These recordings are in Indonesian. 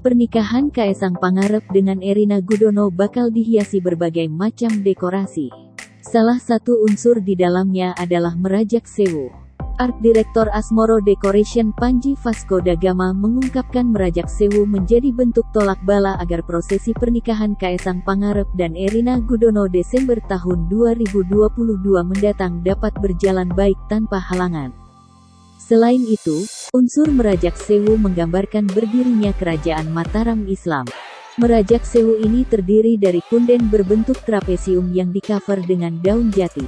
Pernikahan Kaesang Pangarep dengan Erina Gudono bakal dihiasi berbagai macam dekorasi. Salah satu unsur di dalamnya adalah Mrajak Sewu. Art Director Asmoro Decoration Pandji Vasco Da Gama mengungkapkan Mrajak Sewu menjadi bentuk tolak bala agar prosesi pernikahan Kaesang Pangarep dan Erina Gudono Desember tahun 2022 mendatang dapat berjalan baik tanpa halangan. Selain itu, unsur Mrajak Sewu menggambarkan berdirinya Kerajaan Mataram Islam. Mrajak Sewu ini terdiri dari kunden berbentuk trapesium yang di-cover dengan daun jati.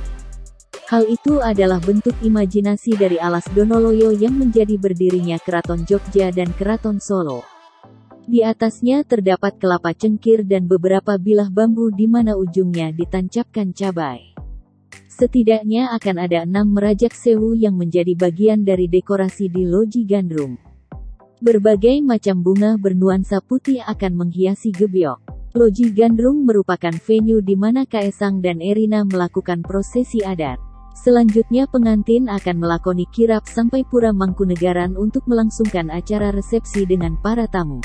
Hal itu adalah bentuk imajinasi dari Alas Donoloyo yang menjadi berdirinya Keraton Jogja dan Keraton Solo. Di atasnya terdapat kelapa cengkir dan beberapa bilah bambu di mana ujungnya ditancapkan cabai. Setidaknya akan ada 6 Mrajak Sewu yang menjadi bagian dari dekorasi di Loji Gandrung. Berbagai macam bunga bernuansa putih akan menghiasi gebyok. Loji Gandrung merupakan venue di mana Kaesang dan Erina melakukan prosesi adat. Selanjutnya pengantin akan melakoni kirap sampai Pura Mangkunegaran untuk melangsungkan acara resepsi dengan para tamu.